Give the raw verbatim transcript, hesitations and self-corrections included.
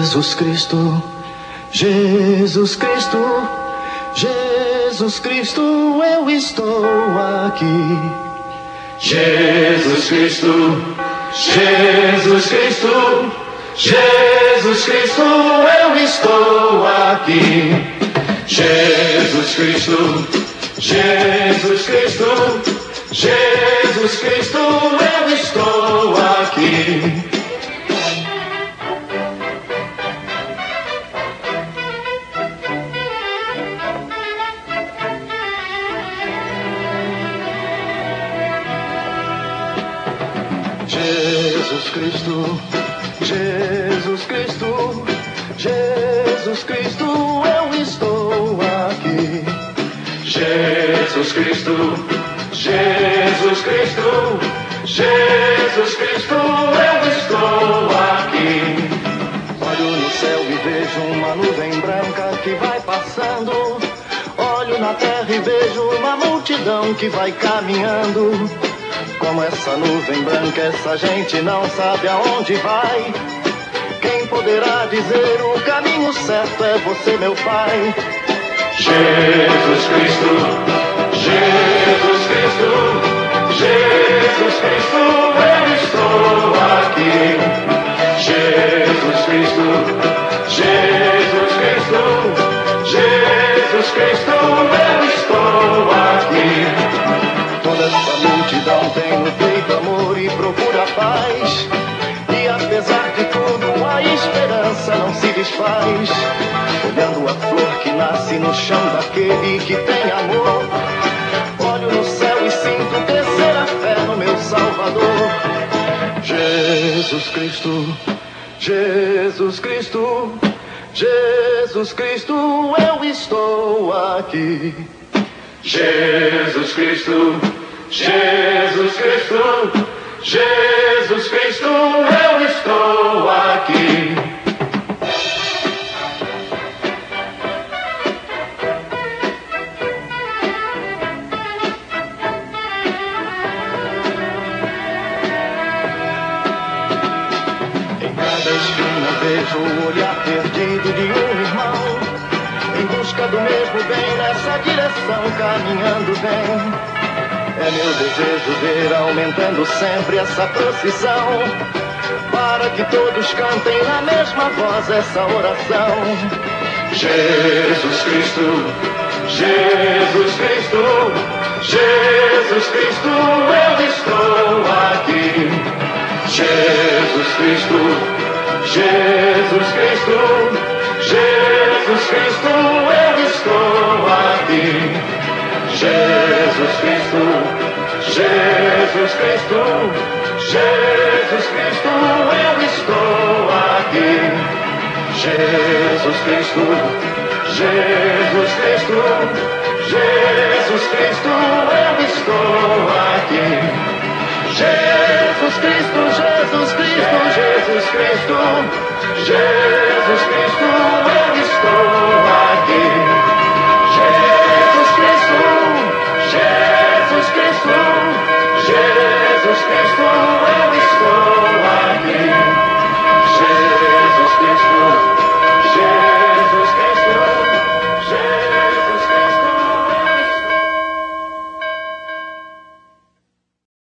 Jesus Cristo, Jesus Cristo, Jesus Cristo, eu estou aqui. Jesus Cristo, Jesus Cristo, Jesus Cristo, eu estou aqui. Jesus Cristo, Jesus Cristo, Jesus Cristo, eu estou aqui. Jesus Cristo, Jesus Cristo, Jesus Cristo, eu estou aqui. Jesus Cristo, Jesus Cristo, Jesus Cristo, eu estou aqui. Olho no céu e vejo uma nuvem branca que vai passando. Olho na terra e vejo uma multidão que vai caminhando. Como essa nuvem branca, essa gente não sabe aonde vai. Quem poderá dizer o caminho certo é você, meu Pai. Jesus Cristo, Jesus Cristo, Jesus Cristo, eu estou aqui. Jesus Cristo, Jesus Cristo, Jesus Cristo, eu estou aqui. Toda essa multidão tem no peito amor e procura paz. E apesar de tudo a esperança não se desfaz. Olhando a flor que nasce no chão daquele que tem amor, olho no céu e sinto descer a fé no meu Salvador. Jesus Cristo, Jesus Cristo, Jesus Cristo, eu estou aqui. Jesus Cristo, Jesus Cristo, Jesus Cristo, eu estou aqui. Em cada esquina vejo o olhar perdido de um irmão, em busca do mesmo bem, nessa direção caminhando bem. É meu desejo ver aumentando sempre essa procissão, para que todos cantem na mesma voz essa oração. Jesus Cristo, Jesus Cristo, Jesus Cristo, eu estou aqui. Jesus Cristo, Jesus Cristo, Jesus Cristo, eu estou aqui. Jesus Cristo, Jesus Cristo, Jesus Cristo, eu estou aqui. Jesus Cristo, Jesus Cristo, Jesus Cristo, eu estou aqui. Jesus Cristo, Jesus Cristo, Jesus Cristo, Jesus Cristo.